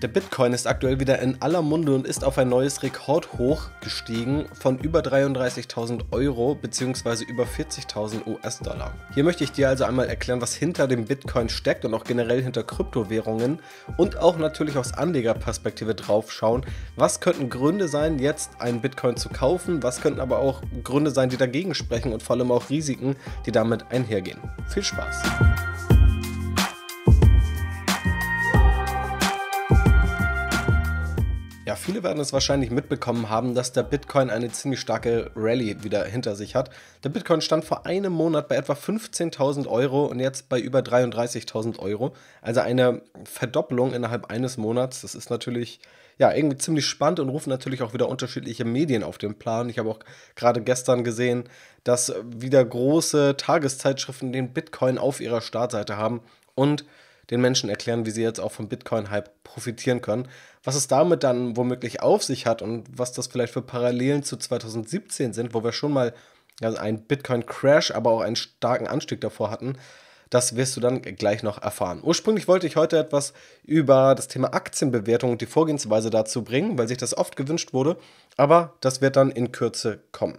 Der Bitcoin ist aktuell wieder in aller Munde und ist auf ein neues Rekordhoch gestiegen von über 33.000 € bzw. über 40.000 US-Dollar. Hier möchte ich dir also einmal erklären, was hinter dem Bitcoin steckt und auch generell hinter Kryptowährungen und auch natürlich aus Anlegerperspektive drauf schauen. Was könnten Gründe sein, jetzt einen Bitcoin zu kaufen? Was könnten aber auch Gründe sein, die dagegen sprechen und vor allem auch Risiken, die damit einhergehen? Viel Spaß! Ja, viele werden es wahrscheinlich mitbekommen haben, dass der Bitcoin eine ziemlich starke Rallye wieder hinter sich hat. Der Bitcoin stand vor einem Monat bei etwa 15.000 € und jetzt bei über 33.000 €. Also eine Verdoppelung innerhalb eines Monats. Das ist natürlich ja irgendwie ziemlich spannend und ruft natürlich auch wieder unterschiedliche Medien auf den Plan. Ich habe auch gerade gestern gesehen, dass wieder große Tageszeitschriften den Bitcoin auf ihrer Startseite haben und den Menschen erklären, wie sie jetzt auch vom Bitcoin-Hype profitieren können. Was es damit dann womöglich auf sich hat und was das vielleicht für Parallelen zu 2017 sind, wo wir schon mal einen Bitcoin-Crash, aber auch einen starken Anstieg davor hatten, das wirst du dann gleich noch erfahren. Ursprünglich wollte ich heute etwas über das Thema Aktienbewertung und die Vorgehensweise dazu bringen, weil sich das oft gewünscht wurde, aber das wird dann in Kürze kommen.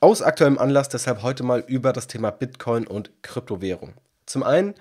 Aus aktuellem Anlass deshalb heute mal über das Thema Bitcoin und Kryptowährung. Zum einen,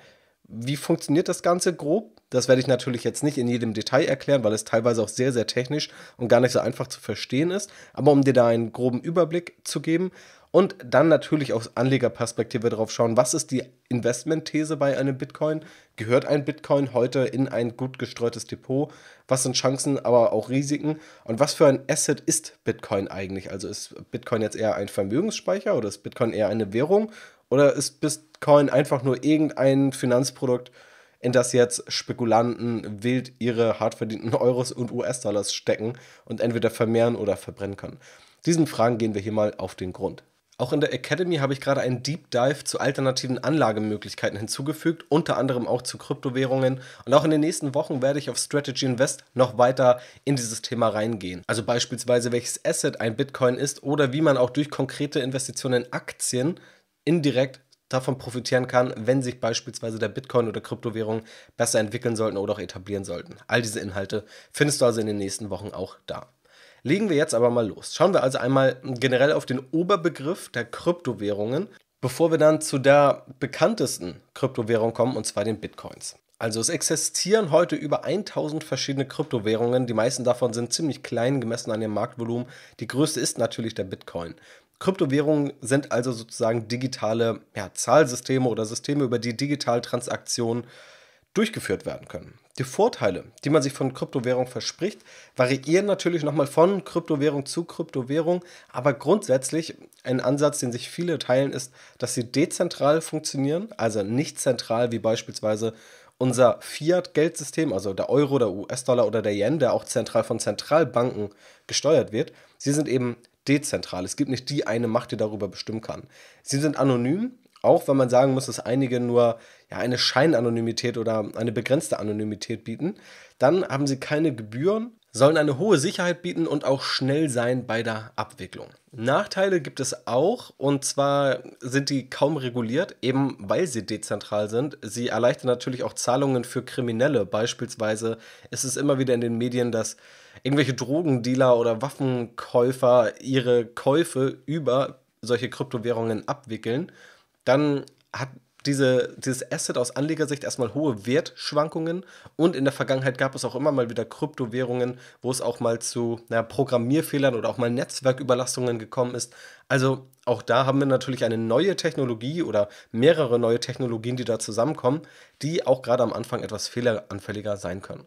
wie funktioniert das Ganze grob? Das werde ich natürlich jetzt nicht in jedem Detail erklären, weil es teilweise auch sehr, sehr technisch und gar nicht so einfach zu verstehen ist. Aber um dir da einen groben Überblick zu geben und dann natürlich aus Anlegerperspektive darauf schauen, was ist die Investmentthese bei einem Bitcoin? Gehört ein Bitcoin heute in ein gut gestreutes Depot? Was sind Chancen, aber auch Risiken? Und was für ein Asset ist Bitcoin eigentlich? Also ist Bitcoin jetzt eher ein Vermögensspeicher oder ist Bitcoin eher eine Währung? Oder ist Bitcoin einfach nur irgendein Finanzprodukt, in das jetzt Spekulanten wild ihre hart verdienten Euros und US-Dollars stecken und entweder vermehren oder verbrennen können? Diesen Fragen gehen wir hier mal auf den Grund. Auch in der Academy habe ich gerade einen Deep Dive zu alternativen Anlagemöglichkeiten hinzugefügt, unter anderem auch zu Kryptowährungen. Und auch in den nächsten Wochen werde ich auf Strategy Invest noch weiter in dieses Thema reingehen. Also beispielsweise, welches Asset ein Bitcoin ist oder wie man auch durch konkrete Investitionen in Aktien indirekt davon profitieren kann, wenn sich beispielsweise der Bitcoin oder Kryptowährung besser entwickeln sollten oder auch etablieren sollten. All diese Inhalte findest du also in den nächsten Wochen auch da. Legen wir jetzt aber mal los. Schauen wir also einmal generell auf den Oberbegriff der Kryptowährungen, bevor wir dann zu der bekanntesten Kryptowährung kommen, und zwar den Bitcoins. Also es existieren heute über 1000 verschiedene Kryptowährungen. Die meisten davon sind ziemlich klein, gemessen an ihrem Marktvolumen. Die größte ist natürlich der Bitcoin. Kryptowährungen sind also sozusagen digitale Zahlsysteme oder Systeme, über die digital Transaktionen durchgeführt werden können. Die Vorteile, die man sich von Kryptowährung verspricht, variieren natürlich nochmal von Kryptowährung zu Kryptowährung, aber grundsätzlich ein Ansatz, den sich viele teilen, ist, dass sie dezentral funktionieren, also nicht zentral wie beispielsweise unser Fiat-Geldsystem, also der Euro, der US-Dollar oder der Yen, der auch zentral von Zentralbanken gesteuert wird. Sie sind eben dezentral. Es gibt nicht die eine Macht, die darüber bestimmen kann. Sie sind anonym, auch wenn man sagen muss, dass einige nur eine Scheinanonymität oder eine begrenzte Anonymität bieten. Dann haben sie keine Gebühren, sollen eine hohe Sicherheit bieten und auch schnell sein bei der Abwicklung. Nachteile gibt es auch, und zwar sind die kaum reguliert, eben weil sie dezentral sind. Sie erleichtern natürlich auch Zahlungen für Kriminelle. Beispielsweise ist es immer wieder in den Medien, dass irgendwelche Drogendealer oder Waffenkäufer ihre Käufe über solche Kryptowährungen abwickeln. Dann hat dieses Asset aus Anlegersicht erstmal hohe Wertschwankungen, und in der Vergangenheit gab es auch immer mal wieder Kryptowährungen, wo es auch mal zu Programmierfehlern oder auch mal Netzwerküberlastungen gekommen ist. Also auch da haben wir natürlich eine neue Technologie oder mehrere neue Technologien, die da zusammenkommen, die auch gerade am Anfang etwas fehleranfälliger sein können.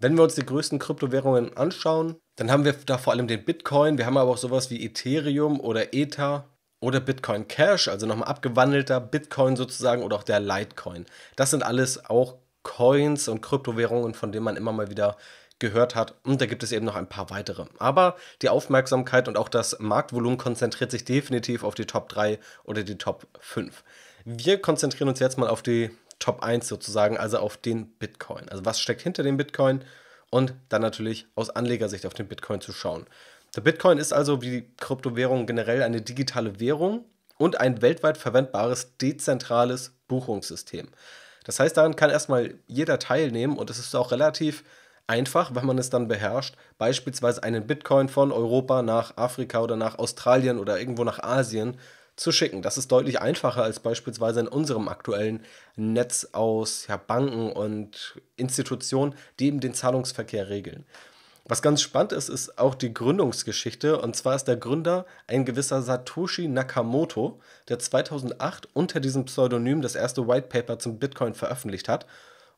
Wenn wir uns die größten Kryptowährungen anschauen, dann haben wir da vor allem den Bitcoin, wir haben aber auch sowas wie Ethereum oder Ether. Oder Bitcoin Cash, also nochmal abgewandelter Bitcoin sozusagen, oder auch der Litecoin. Das sind alles auch Coins und Kryptowährungen, von denen man immer mal wieder gehört hat. Und da gibt es eben noch ein paar weitere. Aber die Aufmerksamkeit und auch das Marktvolumen konzentriert sich definitiv auf die Top 3 oder die Top 5. Wir konzentrieren uns jetzt mal auf die Top 1 sozusagen, also auf den Bitcoin. Also was steckt hinter dem Bitcoin? Und dann natürlich aus Anlegersicht auf den Bitcoin zu schauen. Der Bitcoin ist also wie die Kryptowährung generell eine digitale Währung und ein weltweit verwendbares, dezentrales Buchungssystem. Das heißt, daran kann erstmal jeder teilnehmen, und es ist auch relativ einfach, wenn man es dann beherrscht, beispielsweise einen Bitcoin von Europa nach Afrika oder nach Australien oder irgendwo nach Asien zu schicken. Das ist deutlich einfacher als beispielsweise in unserem aktuellen Netz aus Banken und Institutionen, die eben den Zahlungsverkehr regeln. Was ganz spannend ist, ist auch die Gründungsgeschichte, und zwar ist der Gründer ein gewisser Satoshi Nakamoto, der 2008 unter diesem Pseudonym das erste White Paper zum Bitcoin veröffentlicht hat.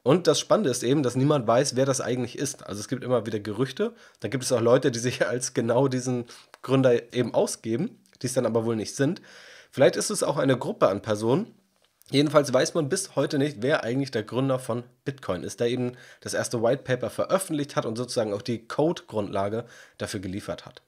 Und das Spannende ist eben, dass niemand weiß, wer das eigentlich ist. Also es gibt immer wieder Gerüchte, dann gibt es auch Leute, die sich als genau diesen Gründer eben ausgeben, die es dann aber wohl nicht sind. Vielleicht ist es auch eine Gruppe an Personen. Jedenfalls weiß man bis heute nicht, wer eigentlich der Gründer von Bitcoin ist, der eben das erste White Paper veröffentlicht hat und sozusagen auch die Code-Grundlage dafür geliefert hat.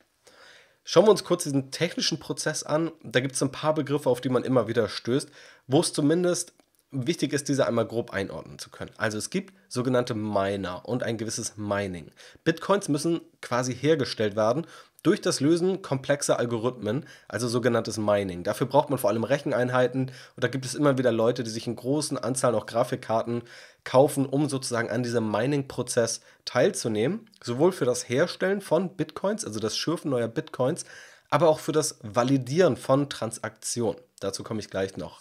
Schauen wir uns kurz diesen technischen Prozess an. Da gibt es ein paar Begriffe, auf die man immer wieder stößt, wo es zumindest wichtig ist, diese einmal grob einordnen zu können. Also es gibt sogenannte Miner und ein gewisses Mining. Bitcoins müssen quasi hergestellt werden durch das Lösen komplexer Algorithmen, also sogenanntes Mining. Dafür braucht man vor allem Recheneinheiten, und da gibt es immer wieder Leute, die sich in großen Anzahlen auch Grafikkarten kaufen, um sozusagen an diesem Mining-Prozess teilzunehmen, sowohl für das Herstellen von Bitcoins, also das Schürfen neuer Bitcoins, aber auch für das Validieren von Transaktionen. Dazu komme ich gleich noch.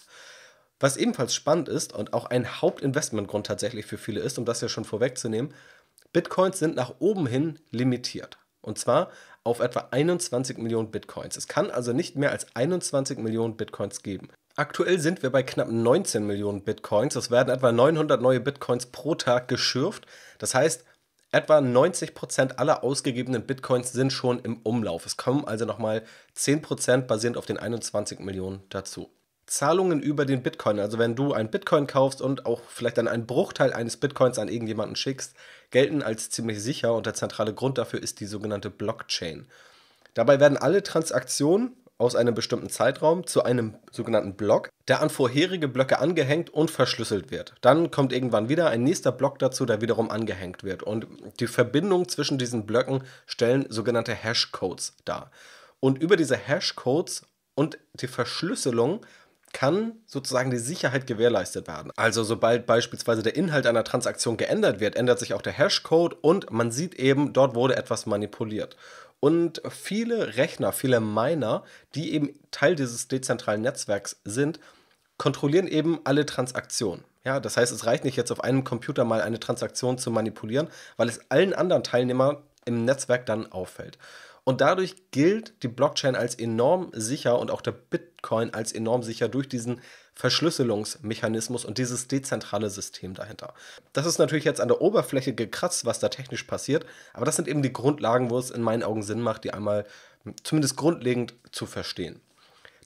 Was ebenfalls spannend ist und auch ein Hauptinvestmentgrund tatsächlich für viele ist, um das ja schon vorwegzunehmen, Bitcoins sind nach oben hin limitiert. Und zwar auf etwa 21 Millionen Bitcoins. Es kann also nicht mehr als 21 Millionen Bitcoins geben. Aktuell sind wir bei knapp 19 Millionen Bitcoins. Es werden etwa 900 neue Bitcoins pro Tag geschürft. Das heißt, etwa 90% aller ausgegebenen Bitcoins sind schon im Umlauf. Es kommen also nochmal 10% basierend auf den 21 Millionen dazu. Zahlungen über den Bitcoin, also wenn du einen Bitcoin kaufst und auch vielleicht dann einen Bruchteil eines Bitcoins an irgendjemanden schickst, gelten als ziemlich sicher, und der zentrale Grund dafür ist die sogenannte Blockchain. Dabei werden alle Transaktionen aus einem bestimmten Zeitraum zu einem sogenannten Block, der an vorherige Blöcke angehängt und verschlüsselt wird. Dann kommt irgendwann wieder ein nächster Block dazu, der wiederum angehängt wird, und die Verbindung zwischen diesen Blöcken stellen sogenannte Hashcodes dar. Und über diese Hashcodes und die Verschlüsselung kann sozusagen die Sicherheit gewährleistet werden. Also sobald beispielsweise der Inhalt einer Transaktion geändert wird, ändert sich auch der Hashcode, und man sieht eben, dort wurde etwas manipuliert. Und viele Rechner, viele Miner, die eben Teil dieses dezentralen Netzwerks sind, kontrollieren eben alle Transaktionen. Ja, das heißt, es reicht nicht jetzt auf einem Computer mal eine Transaktion zu manipulieren, weil es allen anderen Teilnehmern im Netzwerk dann auffällt. Und dadurch gilt die Blockchain als enorm sicher und auch der Bitcoin als enorm sicher durch diesen Verschlüsselungsmechanismus und dieses dezentrale System dahinter. Das ist natürlich jetzt an der Oberfläche gekratzt, was da technisch passiert, aber das sind eben die Grundlagen, wo es in meinen Augen Sinn macht, die einmal zumindest grundlegend zu verstehen.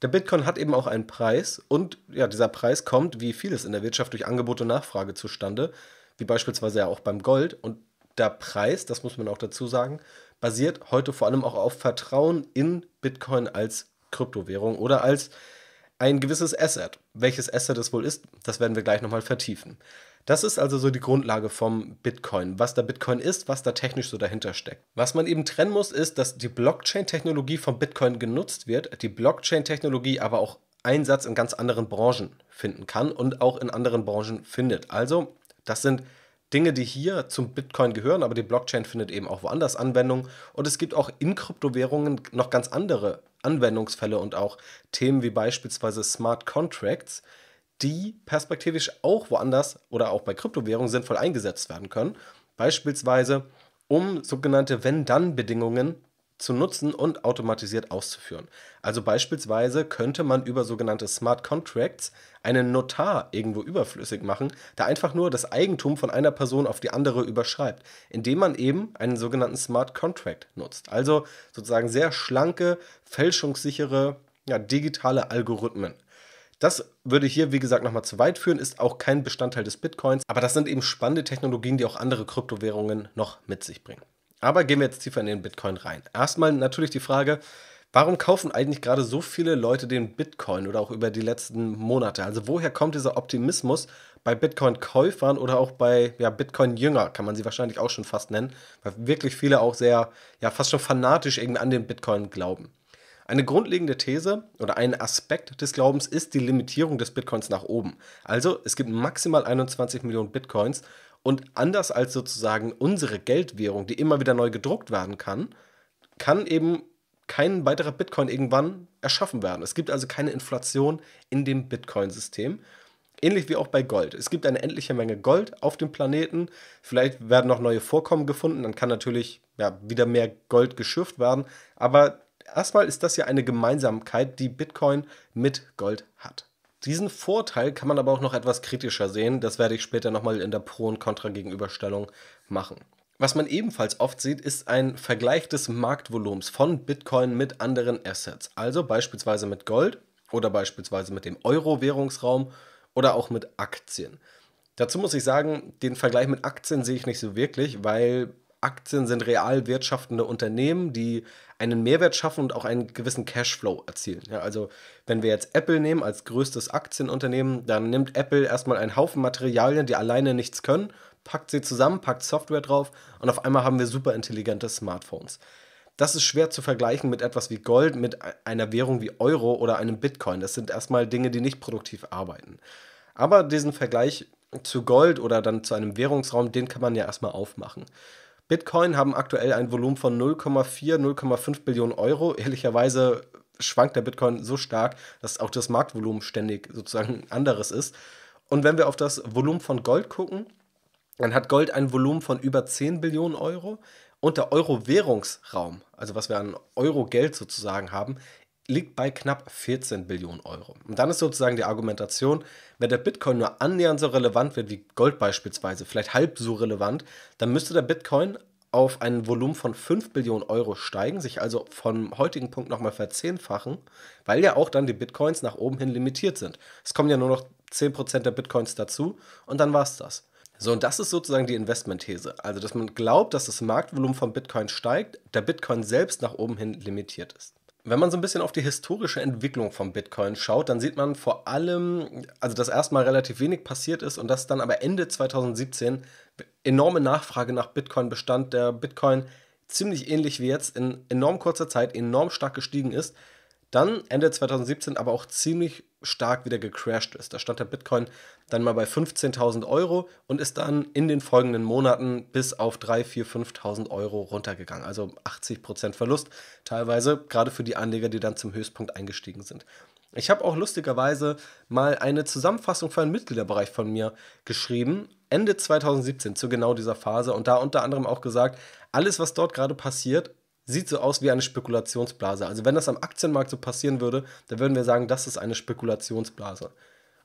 Der Bitcoin hat eben auch einen Preis, und ja, dieser Preis kommt, wie vieles in der Wirtschaft, durch Angebot und Nachfrage zustande, wie beispielsweise ja auch beim Gold, und der Preis, das muss man auch dazu sagen, basiert heute vor allem auch auf Vertrauen in Bitcoin als Kryptowährung oder als ein gewisses Asset. Welches Asset es wohl ist, das werden wir gleich nochmal vertiefen. Das ist also so die Grundlage vom Bitcoin, was der Bitcoin ist, was da technisch so dahinter steckt. Was man eben trennen muss, ist, dass die Blockchain-Technologie vom Bitcoin genutzt wird, die Blockchain-Technologie aber auch Einsatz in ganz anderen Branchen finden kann und auch in anderen Branchen findet. Also das sind Dinge, die hier zum Bitcoin gehören, aber die Blockchain findet eben auch woanders Anwendung, und es gibt auch in Kryptowährungen noch ganz andere Anwendungsfälle und auch Themen wie beispielsweise Smart Contracts, die perspektivisch auch woanders oder auch bei Kryptowährungen sinnvoll eingesetzt werden können, beispielsweise um sogenannte Wenn-Dann-Bedingungen zu nutzen und automatisiert auszuführen. Also beispielsweise könnte man über sogenannte Smart Contracts einen Notar irgendwo überflüssig machen, der einfach nur das Eigentum von einer Person auf die andere überschreibt, indem man eben einen sogenannten Smart Contract nutzt. Also sozusagen sehr schlanke, fälschungssichere, ja, digitale Algorithmen. Das würde hier, wie gesagt, nochmal zu weit führen, ist auch kein Bestandteil des Bitcoins, aber das sind eben spannende Technologien, die auch andere Kryptowährungen noch mit sich bringen. Aber gehen wir jetzt tiefer in den Bitcoin rein. Erstmal natürlich die Frage, warum kaufen eigentlich gerade so viele Leute den Bitcoin oder auch über die letzten Monate? Also woher kommt dieser Optimismus bei Bitcoin-Käufern oder auch bei Bitcoin-Jünger, kann man sie wahrscheinlich auch schon fast nennen, weil wirklich viele auch sehr, fast schon fanatisch irgendwie an den Bitcoin glauben. Eine grundlegende These oder ein Aspekt des Glaubens ist die Limitierung des Bitcoins nach oben. Also es gibt maximal 21 Millionen Bitcoins, Und anders als sozusagen unsere Geldwährung, die immer wieder neu gedruckt werden kann, kann eben kein weiterer Bitcoin irgendwann erschaffen werden. Es gibt also keine Inflation in dem Bitcoin-System. Ähnlich wie auch bei Gold. Es gibt eine endliche Menge Gold auf dem Planeten. Vielleicht werden noch neue Vorkommen gefunden. Dann kann natürlich wieder mehr Gold geschürft werden. Aber erstmal ist das ja eine Gemeinsamkeit, die Bitcoin mit Gold hat. Diesen Vorteil kann man aber auch noch etwas kritischer sehen. Das werde ich später nochmal in der Pro- und Kontra-Gegenüberstellung machen. Was man ebenfalls oft sieht, ist ein Vergleich des Marktvolumens von Bitcoin mit anderen Assets. Also beispielsweise mit Gold oder beispielsweise mit dem Euro-Währungsraum oder auch mit Aktien. Dazu muss ich sagen, den Vergleich mit Aktien sehe ich nicht so wirklich, weil Aktien sind real wirtschaftende Unternehmen, die einen Mehrwert schaffen und auch einen gewissen Cashflow erzielen. Ja, also wenn wir jetzt Apple nehmen als größtes Aktienunternehmen, dann nimmt Apple erstmal einen Haufen Materialien, die alleine nichts können, packt sie zusammen, packt Software drauf und auf einmal haben wir super intelligente Smartphones. Das ist schwer zu vergleichen mit etwas wie Gold, mit einer Währung wie Euro oder einem Bitcoin. Das sind erstmal Dinge, die nicht produktiv arbeiten. Aber diesen Vergleich zu Gold oder dann zu einem Währungsraum, den kann man ja erstmal aufmachen. Bitcoin haben aktuell ein Volumen von 0,5 Billionen Euro. Ehrlicherweise schwankt der Bitcoin so stark, dass auch das Marktvolumen ständig sozusagen anderes ist. Und wenn wir auf das Volumen von Gold gucken, dann hat Gold ein Volumen von über 10 Billionen Euro. Und der Euro-Währungsraum, also was wir an Euro-Geld sozusagen haben, liegt bei knapp 14 Billionen Euro. Und dann ist sozusagen die Argumentation, wenn der Bitcoin nur annähernd so relevant wird wie Gold beispielsweise, vielleicht halb so relevant, dann müsste der Bitcoin auf ein Volumen von 5 Billionen Euro steigen, sich also vom heutigen Punkt nochmal verzehnfachen, weil ja auch dann die Bitcoins nach oben hin limitiert sind. Es kommen ja nur noch 10% der Bitcoins dazu und dann war es das. So, und das ist sozusagen die Investmentthese. Also, dass man glaubt, dass das Marktvolumen von Bitcoin steigt, der Bitcoin selbst nach oben hin limitiert ist. Wenn man so ein bisschen auf die historische Entwicklung von Bitcoin schaut, dann sieht man vor allem, also dass erstmal relativ wenig passiert ist und dass dann aber Ende 2017 enorme Nachfrage nach Bitcoin bestand, der Bitcoin ziemlich ähnlich wie jetzt in enorm kurzer Zeit enorm stark gestiegen ist, dann Ende 2017 aber auch ziemlich stark wieder gecrashed ist. Da stand der Bitcoin dann mal bei 15.000 Euro und ist dann in den folgenden Monaten bis auf 3.000, 4.000, 5.000 Euro runtergegangen. Also 80% Verlust teilweise, gerade für die Anleger, die dann zum Höchstpunkt eingestiegen sind. Ich habe auch lustigerweise mal eine Zusammenfassung für einen Mitgliederbereich von mir geschrieben, Ende 2017 zu genau dieser Phase und da unter anderem auch gesagt, alles was dort gerade passiert, sieht so aus wie eine Spekulationsblase. Also wenn das am Aktienmarkt so passieren würde, dann würden wir sagen, das ist eine Spekulationsblase.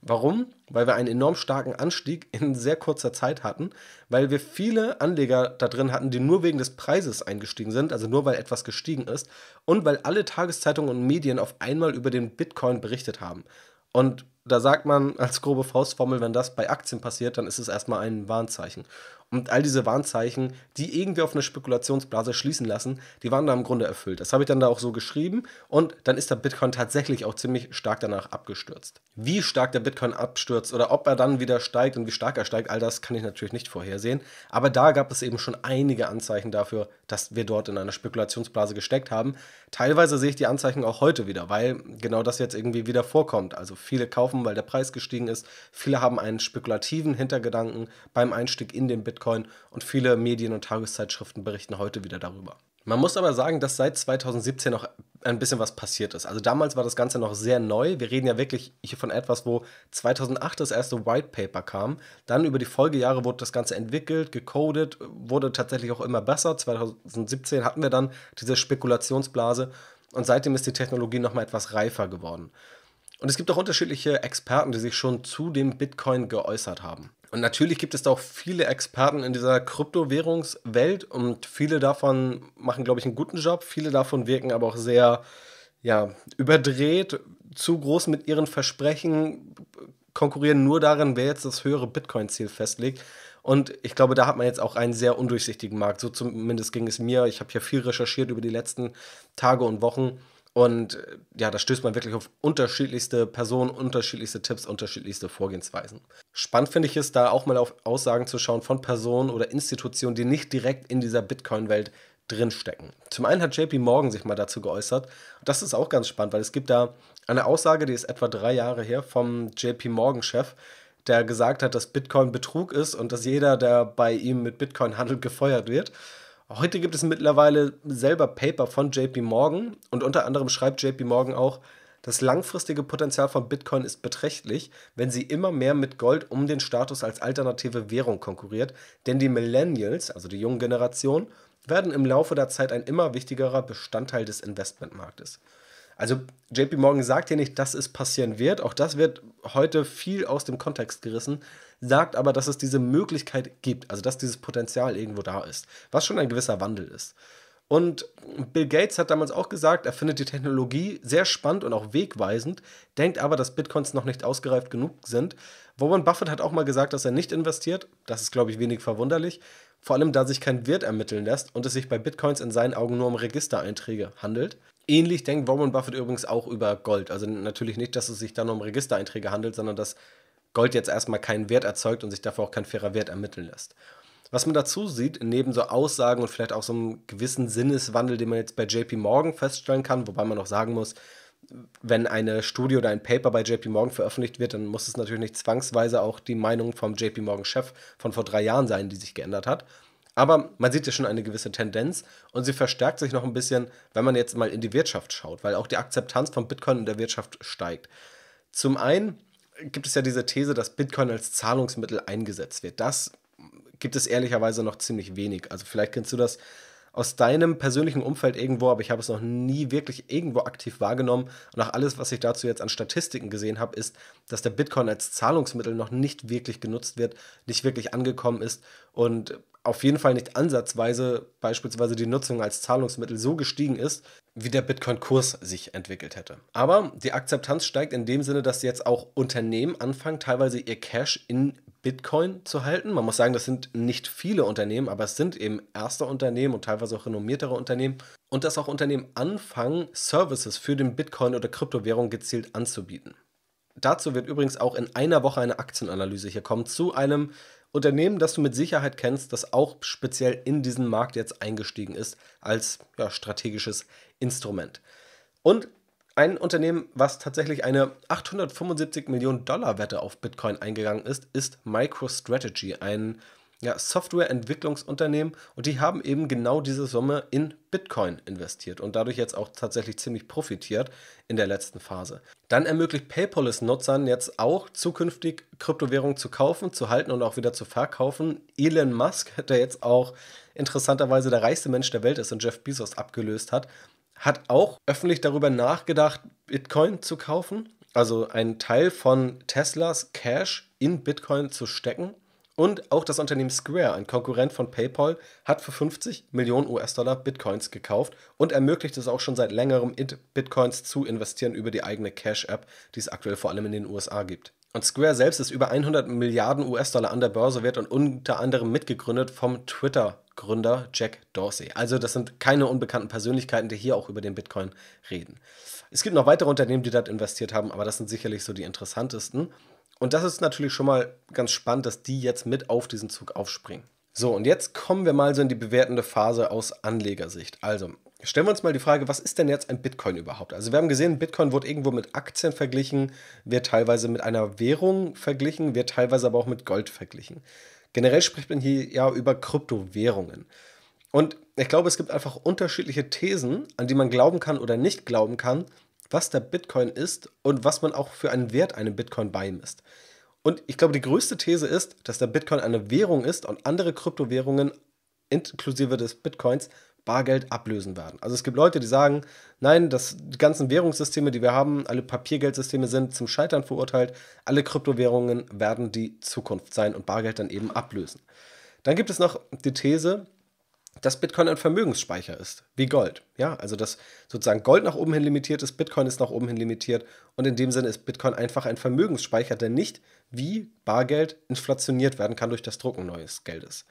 Warum? Weil wir einen enorm starken Anstieg in sehr kurzer Zeit hatten, weil wir viele Anleger da drin hatten, die nur wegen des Preises eingestiegen sind, also nur weil etwas gestiegen ist und weil alle Tageszeitungen und Medien auf einmal über den Bitcoin berichtet haben. Und da sagt man als grobe Faustformel, wenn das bei Aktien passiert, dann ist es erstmal ein Warnzeichen. Und all diese Warnzeichen, die irgendwie auf eine Spekulationsblase schließen lassen, die waren da im Grunde erfüllt. Das habe ich dann da auch so geschrieben und dann ist der Bitcoin tatsächlich auch ziemlich stark danach abgestürzt. Wie stark der Bitcoin abstürzt oder ob er dann wieder steigt und wie stark er steigt, all das kann ich natürlich nicht vorhersehen. Aber da gab es eben schon einige Anzeichen dafür, dass wir dort in einer Spekulationsblase gesteckt haben. Teilweise sehe ich die Anzeichen auch heute wieder, weil genau das jetzt irgendwie wieder vorkommt. Also viele kaufen, weil der Preis gestiegen ist. Viele haben einen spekulativen Hintergedanken beim Einstieg in den Bitcoin und viele Medien- und Tageszeitschriften berichten heute wieder darüber. Man muss aber sagen, dass seit 2017 noch ein bisschen was passiert ist. Also damals war das Ganze noch sehr neu. Wir reden ja wirklich hier von etwas, wo 2008 das erste White Paper kam. Dann über die Folgejahre wurde das Ganze entwickelt, gecodet, wurde tatsächlich auch immer besser. 2017 hatten wir dann diese Spekulationsblase und seitdem ist die Technologie nochmal etwas reifer geworden. Und es gibt auch unterschiedliche Experten, die sich schon zu dem Bitcoin geäußert haben. Und natürlich gibt es da auch viele Experten in dieser Kryptowährungswelt und viele davon machen, glaube ich, einen guten Job. Viele davon wirken aber auch sehr überdreht, zu groß mit ihren Versprechen, konkurrieren nur darin, wer jetzt das höhere Bitcoin-Ziel festlegt. Und ich glaube, da hat man jetzt auch einen sehr undurchsichtigen Markt. So zumindest ging es mir. Ich habe ja viel recherchiert über die letzten Tage und Wochen. Und ja, da stößt man wirklich auf unterschiedlichste Personen, unterschiedlichste Tipps, unterschiedlichste Vorgehensweisen. Spannend finde ich es, da auch mal auf Aussagen zu schauen von Personen oder Institutionen, die nicht direkt in dieser Bitcoin-Welt drinstecken. Zum einen hat JP Morgan sich mal dazu geäußert. Das ist auch ganz spannend, weil es gibt da eine Aussage, die ist etwa 3 Jahre her vom JP Morgan-Chef, der gesagt hat, dass Bitcoin Betrug ist und dass jeder, der bei ihm mit Bitcoin handelt, gefeuert wird. Heute gibt es mittlerweile selber Paper von JP Morgan und unter anderem schreibt JP Morgan auch, das langfristige Potenzial von Bitcoin ist beträchtlich, wenn sie immer mehr mit Gold um den Status als alternative Währung konkurriert, denn die Millennials, also die jungen Generation, werden im Laufe der Zeit ein immer wichtigerer Bestandteil des Investmentmarktes. Also JP Morgan sagt hier nicht, dass es passieren wird, auch das wird heute viel aus dem Kontext gerissen, sagt aber, dass es diese Möglichkeit gibt, also dass dieses Potenzial irgendwo da ist, was schon ein gewisser Wandel ist. Und Bill Gates hat damals auch gesagt, er findet die Technologie sehr spannend und auch wegweisend, denkt aber, dass Bitcoins noch nicht ausgereift genug sind. Warren Buffett hat auch mal gesagt, dass er nicht investiert. Das ist, glaube ich, wenig verwunderlich. Vor allem, da sich kein Wert ermitteln lässt und es sich bei Bitcoins in seinen Augen nur um Registereinträge handelt. Ähnlich denkt Warren Buffett übrigens auch über Gold. Also natürlich nicht, dass es sich da nur um Registereinträge handelt, sondern dass Gold jetzt erstmal keinen Wert erzeugt und sich dafür auch kein fairer Wert ermitteln lässt. Was man dazu sieht, neben so Aussagen und vielleicht auch so einem gewissen Sinneswandel, den man jetzt bei JP Morgan feststellen kann, wobei man auch sagen muss, wenn eine Studie oder ein Paper bei JP Morgan veröffentlicht wird, dann muss es natürlich nicht zwangsweise auch die Meinung vom JP Morgan-Chef von vor 3 Jahren sein, die sich geändert hat. Aber man sieht ja schon eine gewisse Tendenz und sie verstärkt sich noch ein bisschen, wenn man jetzt mal in die Wirtschaft schaut, weil auch die Akzeptanz von Bitcoin in der Wirtschaft steigt. Zum einen gibt es ja diese These, dass Bitcoin als Zahlungsmittel eingesetzt wird. Das gibt es ehrlicherweise noch ziemlich wenig. Also vielleicht kennst du das aus deinem persönlichen Umfeld irgendwo, aber ich habe es noch nie wirklich irgendwo aktiv wahrgenommen. Und auch alles, was ich dazu jetzt an Statistiken gesehen habe, ist, dass der Bitcoin als Zahlungsmittel noch nicht wirklich genutzt wird, nicht wirklich angekommen ist und auf jeden Fall nicht ansatzweise beispielsweise die Nutzung als Zahlungsmittel so gestiegen ist, wie der Bitcoin-Kurs sich entwickelt hätte. Aber die Akzeptanz steigt in dem Sinne, dass jetzt auch Unternehmen anfangen, teilweise ihr Cash in Bitcoin zu halten. Man muss sagen, das sind nicht viele Unternehmen, aber es sind eben erste Unternehmen und teilweise auch renommiertere Unternehmen. Und dass auch Unternehmen anfangen, Services für den Bitcoin oder Kryptowährung gezielt anzubieten. Dazu wird übrigens auch in einer Woche eine Aktienanalyse hier kommen zu einem Unternehmen, das du mit Sicherheit kennst, das auch speziell in diesen Markt jetzt eingestiegen ist als ja, strategisches Instrument. Und ein Unternehmen, was tatsächlich eine 875 Millionen Dollar Wette auf Bitcoin eingegangen ist, ist MicroStrategy, ein ja, Softwareentwicklungsunternehmen. Und die haben eben genau diese Summe in Bitcoin investiert und dadurch jetzt auch tatsächlich ziemlich profitiert in der letzten Phase. Dann ermöglicht PayPal es Nutzern jetzt auch zukünftig Kryptowährungen zu kaufen, zu halten und auch wieder zu verkaufen. Elon Musk, der jetzt auch interessanterweise der reichste Mensch der Welt ist und Jeff Bezos abgelöst hat, hat auch öffentlich darüber nachgedacht, Bitcoin zu kaufen, also einen Teil von Teslas Cash in Bitcoin zu stecken. Und auch das Unternehmen Square, ein Konkurrent von PayPal, hat für 50 Millionen US-Dollar Bitcoins gekauft und ermöglicht es auch schon seit längerem, in Bitcoins zu investieren über die eigene Cash-App, die es aktuell vor allem in den USA gibt. Und Square selbst ist über 100 Milliarden US-Dollar an der Börse wert und unter anderem mitgegründet vom Twitter-Gründer Jack Dorsey. Also das sind keine unbekannten Persönlichkeiten, die hier auch über den Bitcoin reden. Es gibt noch weitere Unternehmen, die dort investiert haben, aber das sind sicherlich so die interessantesten. Und das ist natürlich schon mal ganz spannend, dass die jetzt mit auf diesen Zug aufspringen. So, und jetzt kommen wir mal so in die bewertende Phase aus Anlegersicht. Also, stellen wir uns mal die Frage, was ist denn jetzt ein Bitcoin überhaupt? Also wir haben gesehen, Bitcoin wurde irgendwo mit Aktien verglichen, wird teilweise mit einer Währung verglichen, wird teilweise aber auch mit Gold verglichen. Generell spricht man hier ja über Kryptowährungen. Und ich glaube, es gibt einfach unterschiedliche Thesen, an die man glauben kann oder nicht glauben kann, was der Bitcoin ist und was man auch für einen Wert einem Bitcoin beimisst. Und ich glaube, die größte These ist, dass der Bitcoin eine Währung ist und andere Kryptowährungen inklusive des Bitcoins Bargeld ablösen werden. Also es gibt Leute, die sagen, nein, die ganzen Währungssysteme, die wir haben, alle Papiergeldsysteme sind zum Scheitern verurteilt, alle Kryptowährungen werden die Zukunft sein und Bargeld dann eben ablösen. Dann gibt es noch die These, dass Bitcoin ein Vermögensspeicher ist, wie Gold. Ja, also dass sozusagen Gold nach oben hin limitiert ist, Bitcoin ist nach oben hin limitiert und in dem Sinne ist Bitcoin einfach ein Vermögensspeicher, der nicht wie Bargeld inflationiert werden kann durch das Drucken neues Geldes.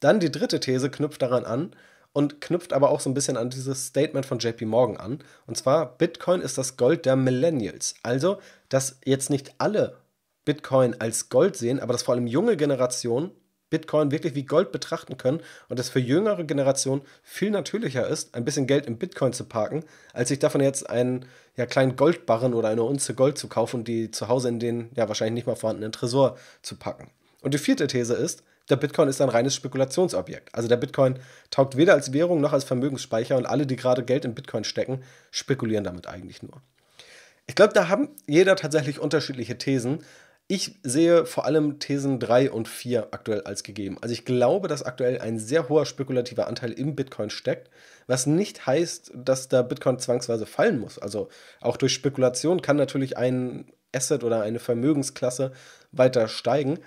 Dann die dritte These knüpft daran an und knüpft aber auch so ein bisschen an dieses Statement von JP Morgan an. Und zwar, Bitcoin ist das Gold der Millennials. Also, dass jetzt nicht alle Bitcoin als Gold sehen, aber dass vor allem junge Generationen Bitcoin wirklich wie Gold betrachten können und es für jüngere Generationen viel natürlicher ist, ein bisschen Geld in Bitcoin zu parken, als sich davon jetzt einen kleinen Goldbarren oder eine Unze Gold zu kaufen und die zu Hause in den wahrscheinlich nicht mal vorhandenen Tresor zu packen. Und die vierte These ist, der Bitcoin ist ein reines Spekulationsobjekt. Also der Bitcoin taugt weder als Währung noch als Vermögensspeicher und alle, die gerade Geld in Bitcoin stecken, spekulieren damit eigentlich nur. Ich glaube, da haben jeder tatsächlich unterschiedliche Thesen. Ich sehe vor allem Thesen 3 und 4 aktuell als gegeben. Also ich glaube, dass aktuell ein sehr hoher spekulativer Anteil im Bitcoin steckt, was nicht heißt, dass der Bitcoin zwangsweise fallen muss. Also auch durch Spekulation kann natürlich ein Asset oder eine Vermögensklasse weiter steigen.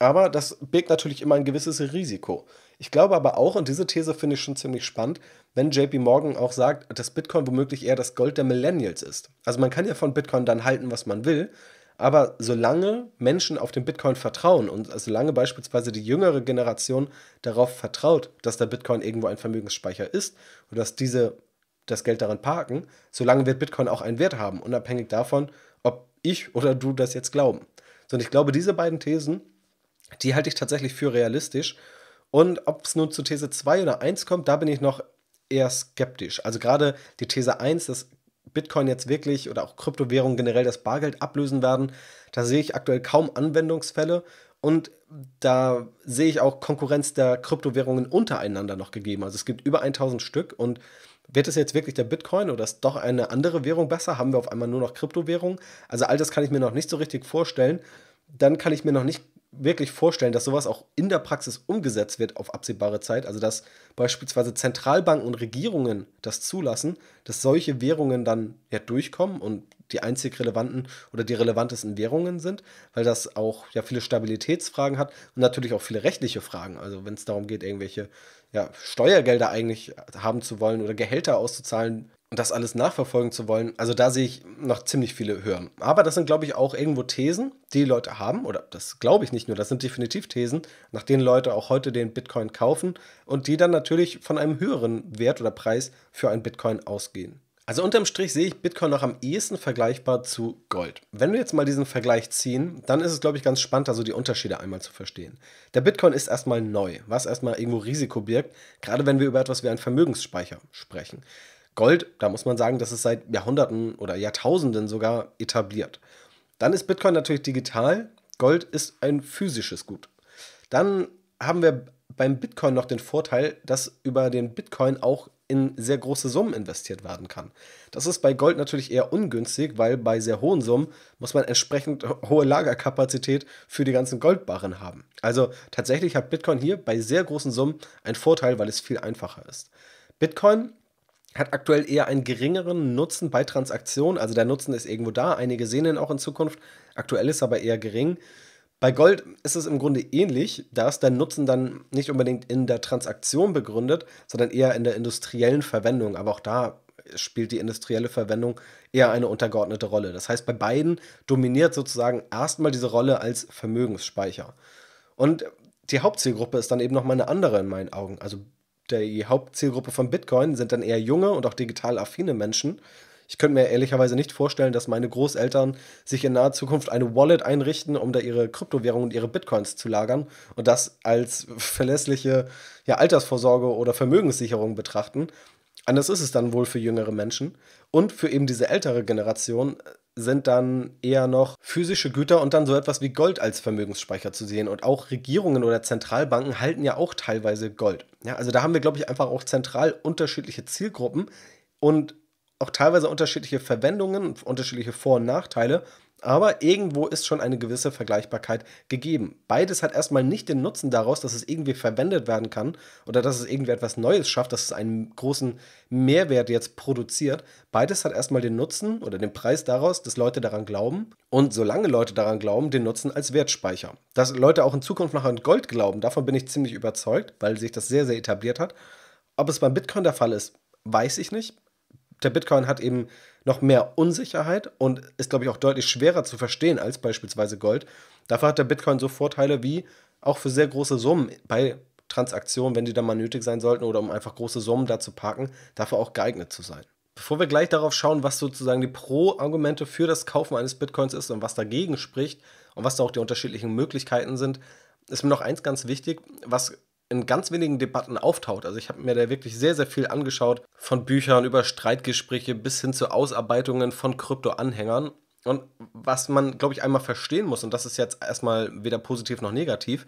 Aber das birgt natürlich immer ein gewisses Risiko. Ich glaube aber auch, und diese These finde ich schon ziemlich spannend, wenn JP Morgan auch sagt, dass Bitcoin womöglich eher das Gold der Millennials ist. Also man kann ja von Bitcoin dann halten, was man will, aber solange Menschen auf den Bitcoin vertrauen und solange beispielsweise die jüngere Generation darauf vertraut, dass der Bitcoin irgendwo ein Vermögensspeicher ist und dass diese das Geld daran parken, solange wird Bitcoin auch einen Wert haben, unabhängig davon, ob ich oder du das jetzt glauben. Und ich glaube, diese beiden Thesen, die halte ich tatsächlich für realistisch. Und ob es nun zu These 2 oder 1 kommt, da bin ich noch eher skeptisch. Also gerade die These 1, dass Bitcoin jetzt wirklich oder auch Kryptowährungen generell das Bargeld ablösen werden, da sehe ich aktuell kaum Anwendungsfälle. Und da sehe ich auch Konkurrenz der Kryptowährungen untereinander noch gegeben. Also es gibt über 1000 Stück und wird es jetzt wirklich der Bitcoin oder ist doch eine andere Währung besser? Haben wir auf einmal nur noch Kryptowährungen? Also all das kann ich mir noch nicht so richtig vorstellen. Dann kann ich mir noch nicht wirklich vorstellen, dass sowas auch in der Praxis umgesetzt wird auf absehbare Zeit, also dass beispielsweise Zentralbanken und Regierungen das zulassen, dass solche Währungen dann durchkommen und die einzig relevanten oder die relevantesten Währungen sind, weil das auch viele Stabilitätsfragen hat und natürlich auch viele rechtliche Fragen, also wenn es darum geht, irgendwelche Steuergelder eigentlich haben zu wollen oder Gehälter auszuzahlen und das alles nachverfolgen zu wollen, also da sehe ich noch ziemlich viele Hürden. Aber das sind, glaube ich, auch irgendwo Thesen, die Leute haben, oder das glaube ich nicht nur, das sind definitiv Thesen, nach denen Leute auch heute den Bitcoin kaufen und die dann natürlich von einem höheren Wert oder Preis für einen Bitcoin ausgehen. Also unterm Strich sehe ich Bitcoin noch am ehesten vergleichbar zu Gold. Wenn wir jetzt mal diesen Vergleich ziehen, dann ist es, glaube ich, ganz spannend, also die Unterschiede einmal zu verstehen. Der Bitcoin ist erstmal neu, was erstmal irgendwo Risiko birgt, gerade wenn wir über etwas wie einen Vermögensspeicher sprechen. Gold, da muss man sagen, das ist seit Jahrhunderten oder Jahrtausenden sogar etabliert. Dann ist Bitcoin natürlich digital, Gold ist ein physisches Gut. Dann haben wir beim Bitcoin noch den Vorteil, dass über den Bitcoin auch in sehr große Summen investiert werden kann. Das ist bei Gold natürlich eher ungünstig, weil bei sehr hohen Summen muss man entsprechend hohe Lagerkapazität für die ganzen Goldbarren haben. Also tatsächlich hat Bitcoin hier bei sehr großen Summen einen Vorteil, weil es viel einfacher ist. Bitcoin hat aktuell eher einen geringeren Nutzen bei Transaktionen, also der Nutzen ist irgendwo da, einige sehen ihn auch in Zukunft, aktuell ist aber eher gering. Bei Gold ist es im Grunde ähnlich, da ist der Nutzen dann nicht unbedingt in der Transaktion begründet, sondern eher in der industriellen Verwendung, aber auch da spielt die industrielle Verwendung eher eine untergeordnete Rolle. Das heißt, bei beiden dominiert sozusagen erstmal diese Rolle als Vermögensspeicher. Und die Hauptzielgruppe ist dann eben nochmal eine andere in meinen Augen, also die Hauptzielgruppe von Bitcoin sind dann eher junge und auch digital affine Menschen. Ich könnte mir ehrlicherweise nicht vorstellen, dass meine Großeltern sich in naher Zukunft eine Wallet einrichten, um da ihre Kryptowährungen und ihre Bitcoins zu lagern und das als verlässliche Altersvorsorge oder Vermögenssicherung betrachten. Anders ist es dann wohl für jüngere Menschen. Und für eben diese ältere Generation sind dann eher noch physische Güter und dann so etwas wie Gold als Vermögensspeicher zu sehen. Und auch Regierungen oder Zentralbanken halten ja auch teilweise Gold. Ja, also da haben wir, glaube ich, einfach auch zentral unterschiedliche Zielgruppen und auch teilweise unterschiedliche Verwendungen, unterschiedliche Vor- und Nachteile. Aber irgendwo ist schon eine gewisse Vergleichbarkeit gegeben. Beides hat erstmal nicht den Nutzen daraus, dass es irgendwie verwendet werden kann oder dass es irgendwie etwas Neues schafft, dass es einen großen Mehrwert jetzt produziert. Beides hat erstmal den Nutzen oder den Preis daraus, dass Leute daran glauben und solange Leute daran glauben, den Nutzen als Wertspeicher. Dass Leute auch in Zukunft noch an Gold glauben, davon bin ich ziemlich überzeugt, weil sich das sehr, sehr etabliert hat. Ob es beim Bitcoin der Fall ist, weiß ich nicht. Der Bitcoin hat eben noch mehr Unsicherheit und ist, glaube ich, auch deutlich schwerer zu verstehen als beispielsweise Gold. Dafür hat der Bitcoin so Vorteile wie auch für sehr große Summen bei Transaktionen, wenn die dann mal nötig sein sollten oder um einfach große Summen da zu parken, dafür auch geeignet zu sein. Bevor wir gleich darauf schauen, was sozusagen die Pro-Argumente für das Kaufen eines Bitcoins ist und was dagegen spricht und was da auch die unterschiedlichen Möglichkeiten sind, ist mir noch eins ganz wichtig, was in ganz wenigen Debatten auftaut. Also ich habe mir da wirklich sehr, sehr viel angeschaut, von Büchern über Streitgespräche bis hin zu Ausarbeitungen von Krypto-Anhängern. Und was man, glaube ich, einmal verstehen muss, und das ist jetzt erstmal weder positiv noch negativ,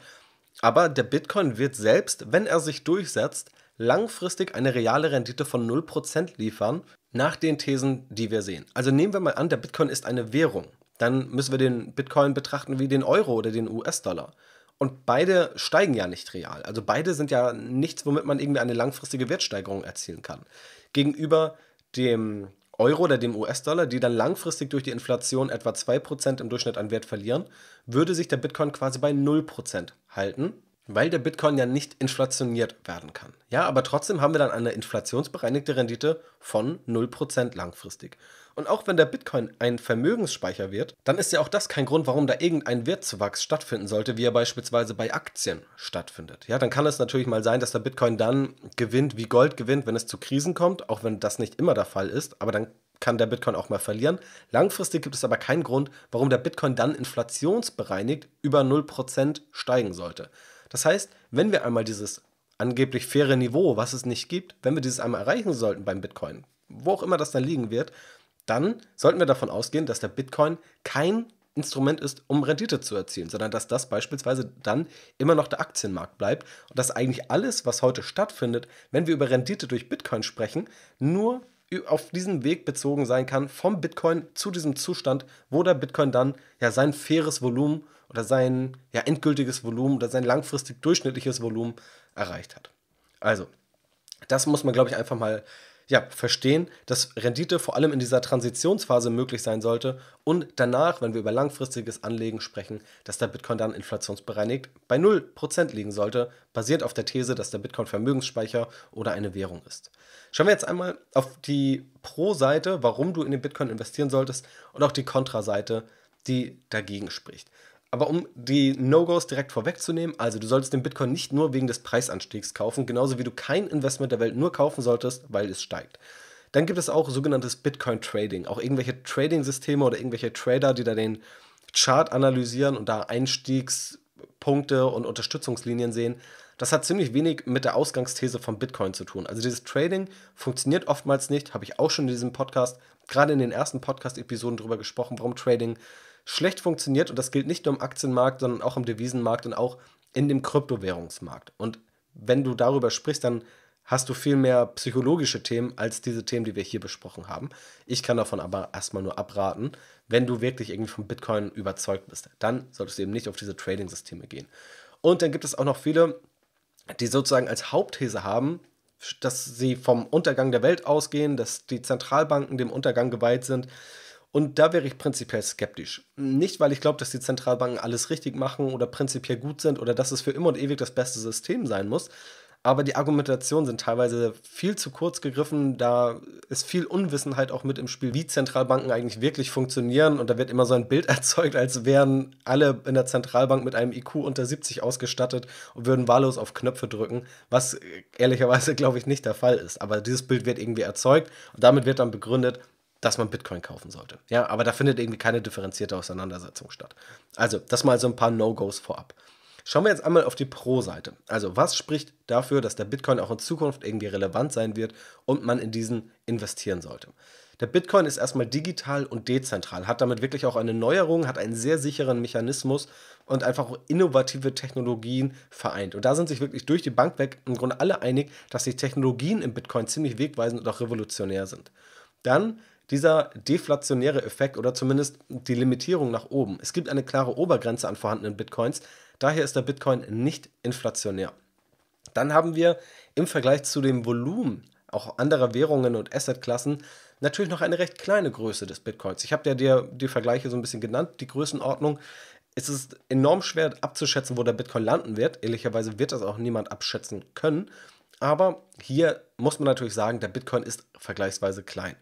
aber der Bitcoin wird selbst, wenn er sich durchsetzt, langfristig eine reale Rendite von 0% liefern, nach den Thesen, die wir sehen. Also nehmen wir mal an, der Bitcoin ist eine Währung. Dann müssen wir den Bitcoin betrachten wie den Euro oder den US-Dollar. Und beide steigen ja nicht real. Also beide sind ja nichts, womit man irgendwie eine langfristige Wertsteigerung erzielen kann. Gegenüber dem Euro oder dem US-Dollar, die dann langfristig durch die Inflation etwa 2% im Durchschnitt an Wert verlieren, würde sich der Bitcoin quasi bei 0% halten, weil der Bitcoin ja nicht inflationiert werden kann. Ja, aber trotzdem haben wir dann eine inflationsbereinigte Rendite von 0% langfristig. Und auch wenn der Bitcoin ein Vermögensspeicher wird, dann ist ja auch das kein Grund, warum da irgendein Wertzuwachs stattfinden sollte, wie er beispielsweise bei Aktien stattfindet. Ja, dann kann es natürlich mal sein, dass der Bitcoin dann gewinnt, wie Gold gewinnt, wenn es zu Krisen kommt, auch wenn das nicht immer der Fall ist, aber dann kann der Bitcoin auch mal verlieren. Langfristig gibt es aber keinen Grund, warum der Bitcoin dann inflationsbereinigt über 0% steigen sollte. Das heißt, wenn wir einmal dieses angeblich faire Niveau, was es nicht gibt, wenn wir dieses einmal erreichen sollten beim Bitcoin, wo auch immer das dann liegen wird, dann sollten wir davon ausgehen, dass der Bitcoin kein Instrument ist, um Rendite zu erzielen, sondern dass das beispielsweise dann immer noch der Aktienmarkt bleibt und dass eigentlich alles, was heute stattfindet, wenn wir über Rendite durch Bitcoin sprechen, nur auf diesen Weg bezogen sein kann, vom Bitcoin zu diesem Zustand, wo der Bitcoin dann ja sein faires Volumen oder sein ja, endgültiges Volumen oder sein langfristig durchschnittliches Volumen erreicht hat. Also, das muss man, glaube ich, einfach mal ja, verstehen, dass Rendite vor allem in dieser Transitionsphase möglich sein sollte und danach, wenn wir über langfristiges Anlegen sprechen, dass der Bitcoin dann inflationsbereinigt bei 0% liegen sollte, basierend auf der These, dass der Bitcoin Vermögensspeicher oder eine Währung ist. Schauen wir jetzt einmal auf die Pro-Seite, warum du in den Bitcoin investieren solltest und auch die Kontra-Seite, die dagegen spricht. Aber um die No-Gos direkt vorwegzunehmen, also du solltest den Bitcoin nicht nur wegen des Preisanstiegs kaufen, genauso wie du kein Investment der Welt nur kaufen solltest, weil es steigt. Dann gibt es auch sogenanntes Bitcoin-Trading, auch irgendwelche Trading-Systeme oder irgendwelche Trader, die da den Chart analysieren und da Einstiegspunkte und Unterstützungslinien sehen. Das hat ziemlich wenig mit der Ausgangsthese von Bitcoin zu tun. Also dieses Trading funktioniert oftmals nicht, habe ich auch schon in diesem Podcast, gerade in den ersten Podcast-Episoden drüber gesprochen, warum Trading schlecht funktioniert und das gilt nicht nur im Aktienmarkt, sondern auch im Devisenmarkt und auch in dem Kryptowährungsmarkt. Und wenn du darüber sprichst, dann hast du viel mehr psychologische Themen als diese Themen, die wir hier besprochen haben. Ich kann davon aber erstmal nur abraten, wenn du wirklich irgendwie vom Bitcoin überzeugt bist, dann solltest du eben nicht auf diese Trading-Systeme gehen. Und dann gibt es auch noch viele, die sozusagen als Hauptthese haben, dass sie vom Untergang der Welt ausgehen, dass die Zentralbanken dem Untergang geweiht sind. Und da wäre ich prinzipiell skeptisch. Nicht, weil ich glaube, dass die Zentralbanken alles richtig machen oder prinzipiell gut sind oder dass es für immer und ewig das beste System sein muss, aber die Argumentationen sind teilweise viel zu kurz gegriffen, da ist viel Unwissenheit auch mit im Spiel, wie Zentralbanken eigentlich wirklich funktionieren und da wird immer so ein Bild erzeugt, als wären alle in der Zentralbank mit einem IQ unter 70 ausgestattet und würden wahllos auf Knöpfe drücken, was ehrlicherweise, glaube ich, nicht der Fall ist. Aber dieses Bild wird irgendwie erzeugt und damit wird dann begründet, dass man Bitcoin kaufen sollte. Ja, aber da findet irgendwie keine differenzierte Auseinandersetzung statt. Also, das mal so ein paar No-Gos vorab. Schauen wir jetzt einmal auf die Pro-Seite. Also, was spricht dafür, dass der Bitcoin auch in Zukunft irgendwie relevant sein wird und man in diesen investieren sollte? Der Bitcoin ist erstmal digital und dezentral, hat damit wirklich auch eine Neuerung, hat einen sehr sicheren Mechanismus und einfach auch innovative Technologien vereint. Und da sind sich wirklich durch die Bank weg im Grunde alle einig, dass die Technologien im Bitcoin ziemlich wegweisend und auch revolutionär sind. Dann dieser deflationäre Effekt oder zumindest die Limitierung nach oben. Es gibt eine klare Obergrenze an vorhandenen Bitcoins, daher ist der Bitcoin nicht inflationär. Dann haben wir im Vergleich zu dem Volumen auch anderer Währungen und Assetklassen natürlich noch eine recht kleine Größe des Bitcoins. Ich habe ja dir die Vergleiche so ein bisschen genannt, die Größenordnung. Es ist enorm schwer abzuschätzen, wo der Bitcoin landen wird. Ehrlicherweise wird das auch niemand abschätzen können. Aber hier muss man natürlich sagen, der Bitcoin ist vergleichsweise klein.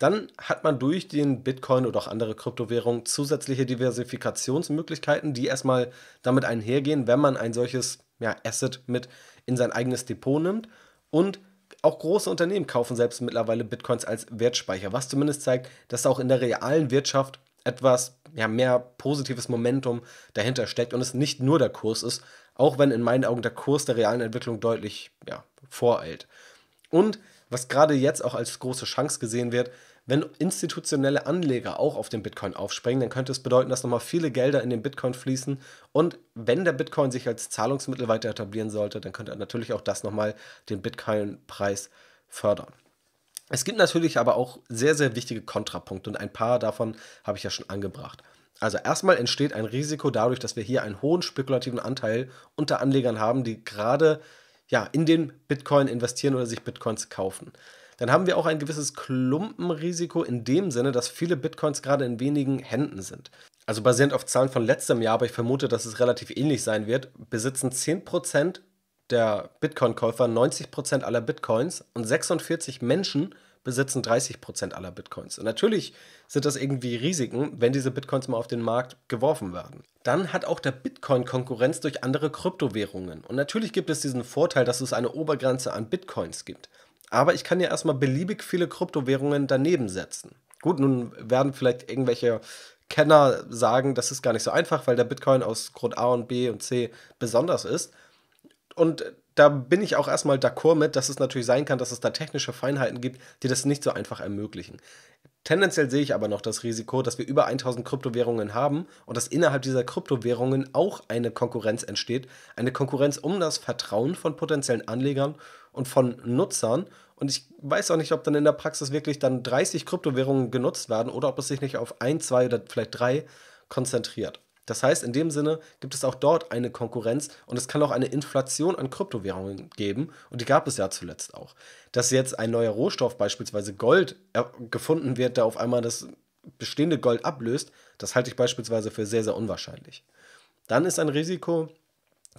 Dann hat man durch den Bitcoin oder auch andere Kryptowährungen zusätzliche Diversifikationsmöglichkeiten, die erstmal damit einhergehen, wenn man ein solches ja, Asset mit in sein eigenes Depot nimmt. Und auch große Unternehmen kaufen selbst mittlerweile Bitcoins als Wertspeicher, was zumindest zeigt, dass auch in der realen Wirtschaft etwas ja, mehr positives Momentum dahinter steckt und es nicht nur der Kurs ist, auch wenn in meinen Augen der Kurs der realen Entwicklung deutlich voreilt. Und was gerade jetzt auch als große Chance gesehen wird, wenn institutionelle Anleger auch auf den Bitcoin aufspringen, dann könnte es bedeuten, dass nochmal viele Gelder in den Bitcoin fließen. Und wenn der Bitcoin sich als Zahlungsmittel weiter etablieren sollte, dann könnte natürlich auch das nochmal den Bitcoin-Preis fördern. Es gibt natürlich aber auch sehr, sehr wichtige Kontrapunkte und ein paar davon habe ich ja schon angebracht. Also erstmal entsteht ein Risiko dadurch, dass wir hier einen hohen spekulativen Anteil unter Anlegern haben, die gerade in den Bitcoin investieren oder sich Bitcoins kaufen. Dann haben wir auch ein gewisses Klumpenrisiko in dem Sinne, dass viele Bitcoins gerade in wenigen Händen sind. Also basierend auf Zahlen von letztem Jahr, aber ich vermute, dass es relativ ähnlich sein wird, besitzen 10% der Bitcoin-Käufer 90% aller Bitcoins und 46 Menschen besitzen 30% aller Bitcoins. Und natürlich sind das irgendwie Risiken, wenn diese Bitcoins mal auf den Markt geworfen werden. Dann hat auch der Bitcoin Konkurrenz durch andere Kryptowährungen. Und natürlich gibt es diesen Vorteil, dass es eine Obergrenze an Bitcoins gibt. Aber ich kann ja erstmal beliebig viele Kryptowährungen daneben setzen. Gut, nun werden vielleicht irgendwelche Kenner sagen, das ist gar nicht so einfach, weil der Bitcoin aus Grund A und B und C besonders ist. Und da bin ich auch erstmal d'accord mit, dass es natürlich sein kann, dass es da technische Feinheiten gibt, die das nicht so einfach ermöglichen. Tendenziell sehe ich aber noch das Risiko, dass wir über 1000 Kryptowährungen haben und dass innerhalb dieser Kryptowährungen auch eine Konkurrenz entsteht. Eine Konkurrenz um das Vertrauen von potenziellen Anlegern und von Nutzern. Und ich weiß auch nicht, ob dann in der Praxis wirklich dann 30 Kryptowährungen genutzt werden oder ob es sich nicht auf 1, 2 oder vielleicht 3 konzentriert. Das heißt, in dem Sinne gibt es auch dort eine Konkurrenz und es kann auch eine Inflation an Kryptowährungen geben und die gab es ja zuletzt auch. Dass jetzt ein neuer Rohstoff, beispielsweise Gold, gefunden wird, der auf einmal das bestehende Gold ablöst, das halte ich beispielsweise für sehr, sehr unwahrscheinlich. Dann ist ein Risiko,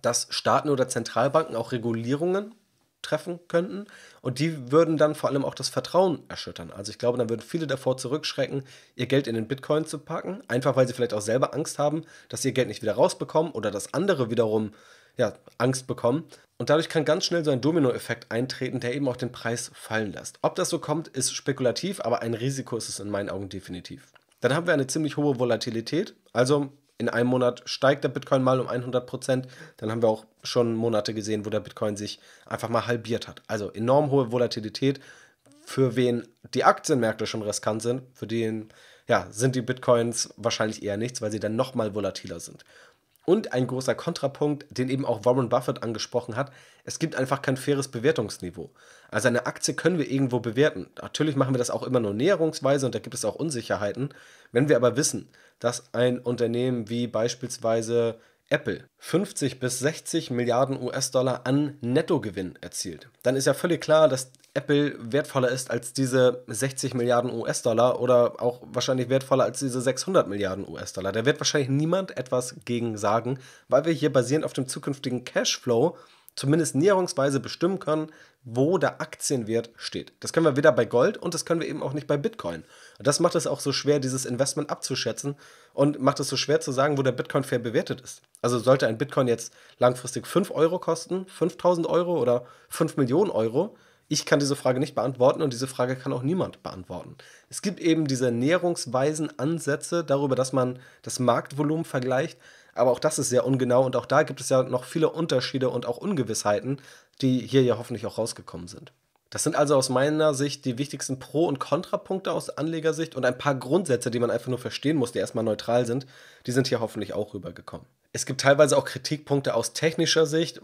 dass Staaten oder Zentralbanken auch Regulierungen treffen könnten und die würden dann vor allem auch das Vertrauen erschüttern. Also ich glaube, dann würden viele davor zurückschrecken, ihr Geld in den Bitcoin zu packen, einfach weil sie vielleicht auch selber Angst haben, dass sie ihr Geld nicht wieder rausbekommen oder dass andere wiederum Angst bekommen. Und dadurch kann ganz schnell so ein Dominoeffekt eintreten, der eben auch den Preis fallen lässt. Ob das so kommt, ist spekulativ, aber ein Risiko ist es in meinen Augen definitiv. Dann haben wir eine ziemlich hohe Volatilität, also in einem Monat steigt der Bitcoin mal um 100%, dann haben wir auch schon Monate gesehen, wo der Bitcoin sich einfach mal halbiert hat. Also enorm hohe Volatilität, für wen die Aktienmärkte schon riskant sind, für den sind die Bitcoins wahrscheinlich eher nichts, weil sie dann nochmal volatiler sind. Und ein großer Kontrapunkt, den eben auch Warren Buffett angesprochen hat, es gibt einfach kein faires Bewertungsniveau. Also eine Aktie können wir irgendwo bewerten. Natürlich machen wir das auch immer nur näherungsweise und da gibt es auch Unsicherheiten. Wenn wir aber wissen, dass ein Unternehmen wie beispielsweise Apple 50 bis 60 Milliarden US-Dollar an Nettogewinn erzielt, dann ist ja völlig klar, dass Apple wertvoller ist als diese 60 Milliarden US-Dollar oder auch wahrscheinlich wertvoller als diese 600 Milliarden US-Dollar. Da wird wahrscheinlich niemand etwas gegen sagen, weil wir hier basierend auf dem zukünftigen Cashflow zumindest näherungsweise bestimmen können, wo der Aktienwert steht. Das können wir weder bei Gold und das können wir eben auch nicht bei Bitcoin. Und das macht es auch so schwer, dieses Investment abzuschätzen und macht es so schwer zu sagen, wo der Bitcoin fair bewertet ist. Also sollte ein Bitcoin jetzt langfristig 5 Euro kosten, 5.000 Euro oder 5 Millionen Euro, ich kann diese Frage nicht beantworten und diese Frage kann auch niemand beantworten. Es gibt eben diese näherungsweisen Ansätze darüber, dass man das Marktvolumen vergleicht, aber auch das ist sehr ungenau und auch da gibt es ja noch viele Unterschiede und auch Ungewissheiten, die hier ja hoffentlich auch rausgekommen sind. Das sind also aus meiner Sicht die wichtigsten Pro- und Kontrapunkte aus Anlegersicht und ein paar Grundsätze, die man einfach nur verstehen muss, die erstmal neutral sind, die sind hier hoffentlich auch rübergekommen. Es gibt teilweise auch Kritikpunkte aus technischer Sicht,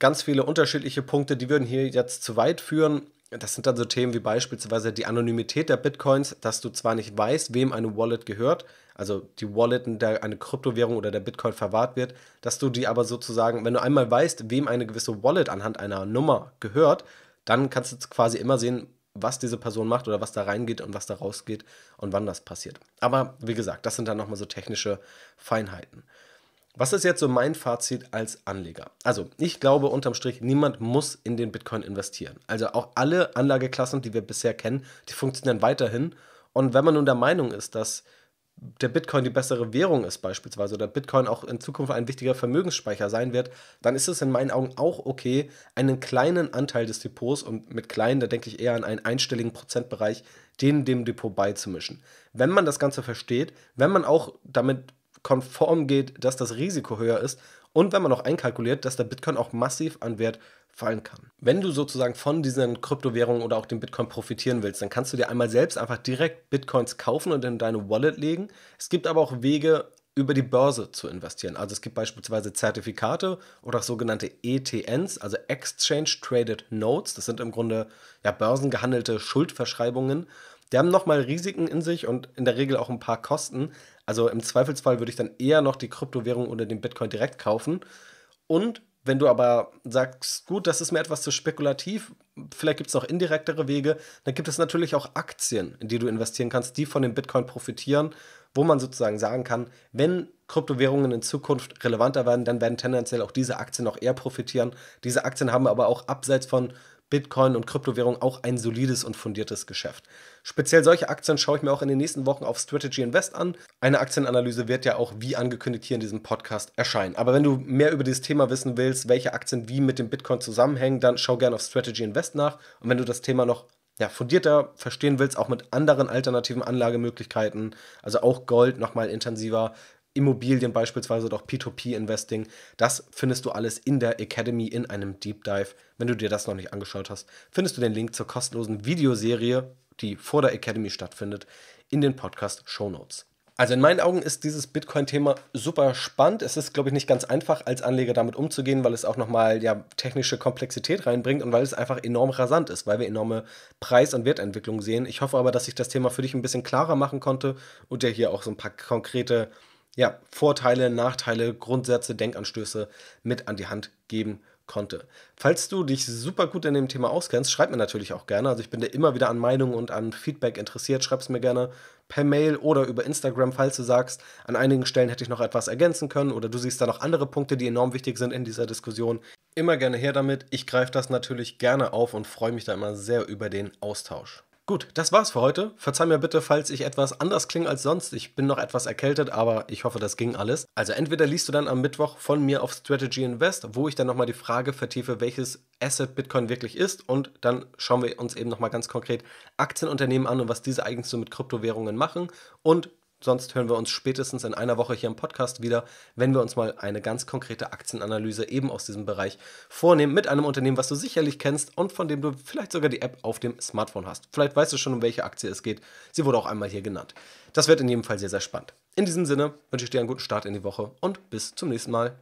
ganz viele unterschiedliche Punkte, die würden hier jetzt zu weit führen. Das sind dann so Themen wie beispielsweise die Anonymität der Bitcoins, dass du zwar nicht weißt, wem eine Wallet gehört, also die Wallet, in der eine Kryptowährung oder der Bitcoin verwahrt wird, dass du die aber sozusagen, wenn du einmal weißt, wem eine gewisse Wallet anhand einer Nummer gehört, dann kannst du quasi immer sehen, was diese Person macht oder was da reingeht und was da rausgeht und wann das passiert. Aber wie gesagt, das sind dann nochmal so technische Feinheiten. Was ist jetzt so mein Fazit als Anleger? Also ich glaube unterm Strich, niemand muss in den Bitcoin investieren. Also auch alle Anlageklassen, die wir bisher kennen, die funktionieren weiterhin. Und wenn man nun der Meinung ist, dass der Bitcoin die bessere Währung ist beispielsweise oder Bitcoin auch in Zukunft ein wichtiger Vermögensspeicher sein wird, dann ist es in meinen Augen auch okay, einen kleinen Anteil des Depots, und mit kleinen, da denke ich eher an einen einstelligen Prozentbereich, dem Depot beizumischen. Wenn man das Ganze versteht, wenn man auch damit konform geht, dass das Risiko höher ist und wenn man auch einkalkuliert, dass der Bitcoin auch massiv an Wert fallen kann. Wenn du sozusagen von diesen Kryptowährungen oder auch dem Bitcoin profitieren willst, dann kannst du dir einmal selbst einfach direkt Bitcoins kaufen und in deine Wallet legen. Es gibt aber auch Wege, über die Börse zu investieren. Also es gibt beispielsweise Zertifikate oder sogenannte ETNs, also Exchange Traded Notes. Das sind im Grunde ja börsengehandelte Schuldverschreibungen. Die haben nochmal Risiken in sich und in der Regel auch ein paar Kosten. Also im Zweifelsfall würde ich dann eher noch die Kryptowährung oder den Bitcoin direkt kaufen. Und wenn du aber sagst, gut, das ist mir etwas zu spekulativ, vielleicht gibt es noch indirektere Wege, dann gibt es natürlich auch Aktien, in die du investieren kannst, die von dem Bitcoin profitieren, wo man sozusagen sagen kann, wenn Kryptowährungen in Zukunft relevanter werden, dann werden tendenziell auch diese Aktien noch eher profitieren. Diese Aktien haben aber auch abseits von Bitcoin und Kryptowährung auch ein solides und fundiertes Geschäft. Speziell solche Aktien schaue ich mir auch in den nächsten Wochen auf Strategy Invest an. Eine Aktienanalyse wird ja auch wie angekündigt hier in diesem Podcast erscheinen. Aber wenn du mehr über dieses Thema wissen willst, welche Aktien wie mit dem Bitcoin zusammenhängen, dann schau gerne auf Strategy Invest nach. Und wenn du das Thema noch fundierter verstehen willst, auch mit anderen alternativen Anlagemöglichkeiten, also auch Gold nochmal intensiver, Immobilien beispielsweise oder auch P2P-Investing, das findest du alles in der Academy in einem Deep Dive. Wenn du dir das noch nicht angeschaut hast, findest du den Link zur kostenlosen Videoserie, die vor der Academy stattfindet, in den Podcast-Shownotes. Also in meinen Augen ist dieses Bitcoin-Thema super spannend. Es ist, glaube ich, nicht ganz einfach, als Anleger damit umzugehen, weil es auch nochmal technische Komplexität reinbringt und weil es einfach enorm rasant ist, weil wir enorme Preis- und Wertentwicklungen sehen. Ich hoffe aber, dass ich das Thema für dich ein bisschen klarer machen konnte und dir hier auch so ein paar konkrete Vorteile, Nachteile, Grundsätze, Denkanstöße mit an die Hand geben konnte. Falls du dich super gut in dem Thema auskennst, schreib mir natürlich auch gerne. Also ich bin da immer wieder an Meinungen und an Feedback interessiert. Schreib es mir gerne per Mail oder über Instagram, falls du sagst, an einigen Stellen hätte ich noch etwas ergänzen können oder du siehst da noch andere Punkte, die enorm wichtig sind in dieser Diskussion. Immer gerne her damit. Ich greife das natürlich gerne auf und freue mich da immer sehr über den Austausch. Gut, das war's für heute. Verzeih mir bitte, falls ich etwas anders klinge als sonst. Ich bin noch etwas erkältet, aber ich hoffe, das ging alles. Also entweder liest du dann am Mittwoch von mir auf Strategy Invest, wo ich dann nochmal die Frage vertiefe, welches Asset Bitcoin wirklich ist. Und dann schauen wir uns eben nochmal ganz konkret Aktienunternehmen an und was diese eigentlich so mit Kryptowährungen machen. Und sonst hören wir uns spätestens in einer Woche hier im Podcast wieder, wenn wir uns mal eine ganz konkrete Aktienanalyse eben aus diesem Bereich vornehmen mit einem Unternehmen, was du sicherlich kennst und von dem du vielleicht sogar die App auf dem Smartphone hast. Vielleicht weißt du schon, um welche Aktie es geht. Sie wurde auch einmal hier genannt. Das wird in jedem Fall sehr, sehr spannend. In diesem Sinne wünsche ich dir einen guten Start in die Woche und bis zum nächsten Mal.